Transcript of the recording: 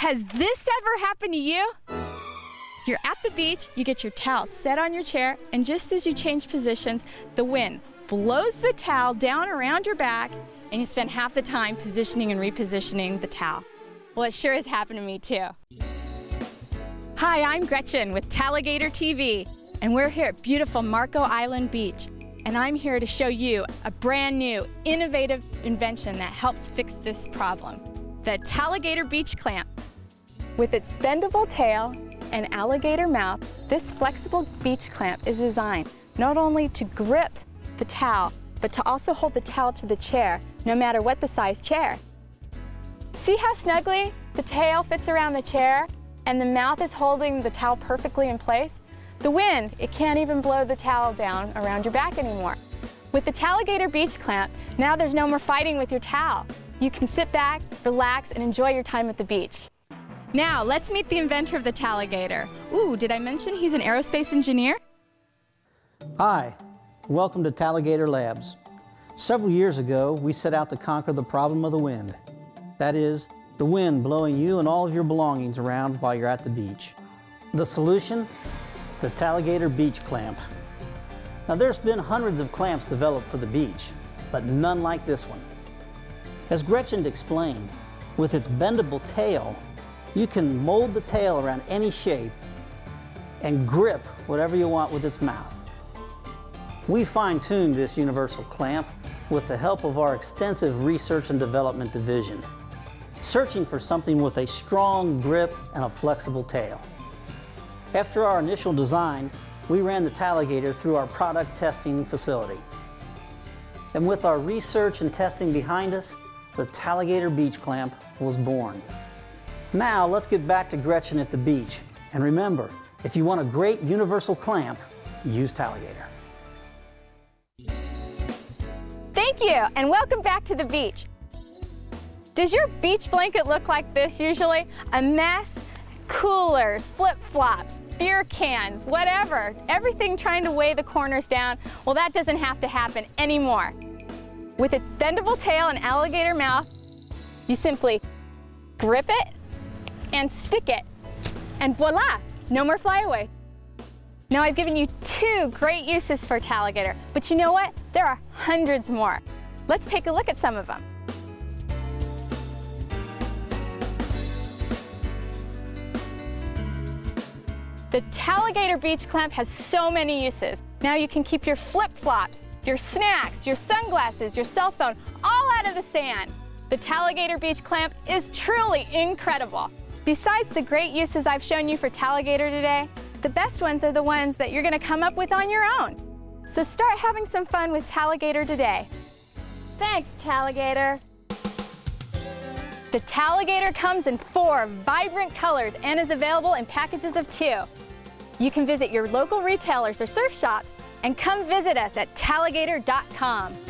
Has this ever happened to you? You're at the beach, you get your towel set on your chair, and just as you change positions, the wind blows the towel down around your back, and you spend half the time positioning and repositioning the towel. Well, it sure has happened to me too. Hi, I'm Gretchen with Toweligator TV, and we're here at beautiful Marco Island Beach. And I'm here to show you a brand new, innovative invention that helps fix this problem. The Toweligator Beach Clamp. With its bendable tail and alligator mouth, this flexible beach clamp is designed not only to grip the towel, but to also hold the towel to the chair, no matter what the size chair. See how snugly the tail fits around the chair and the mouth is holding the towel perfectly in place? The wind, it can't even blow the towel down around your back anymore. With the Toweligator Beach Clamp, now there's no more fighting with your towel. You can sit back, relax, and enjoy your time at the beach. Now, let's meet the inventor of the Toweligator. Ooh, did I mention he's an aerospace engineer? Hi, welcome to Toweligator Labs. Several years ago, we set out to conquer the problem of the wind. That is, the wind blowing you and all of your belongings around while you're at the beach. The solution? The Toweligator Beach Clamp. Now there's been hundreds of clamps developed for the beach, but none like this one. As Gretchen explained, with its bendable tail, you can mold the tail around any shape and grip whatever you want with its mouth. We fine-tuned this universal clamp with the help of our extensive research and development division, searching for something with a strong grip and a flexible tail. After our initial design, we ran the Toweligator through our product testing facility. And with our research and testing behind us, the Toweligator Beach Clamp was born. Now let's get back to Gretchen at the beach. And remember, if you want a great universal clamp, use Toweligator. Thank you, and welcome back to the beach. Does your beach blanket look like this usually? A mess? Coolers, flip-flops, beer cans, whatever, everything trying to weigh the corners down. Well, that doesn't have to happen anymore. With its bendable tail and alligator mouth, you simply grip it and stick it, and voila, no more flyaway. Now I've given you two great uses for Toweligator, but you know what? There are hundreds more. Let's take a look at some of them. The Toweligator Beach Clamp has so many uses. Now you can keep your flip-flops, your snacks, your sunglasses, your cell phone, all out of the sand. The Toweligator Beach Clamp is truly incredible. Besides the great uses I've shown you for Toweligator today, the best ones are the ones that you're gonna come up with on your own. So start having some fun with Toweligator today. Thanks, Toweligator. The Toweligator comes in 4 vibrant colors and is available in packages of 2. You can visit your local retailers or surf shops and come visit us at Toweligator.com.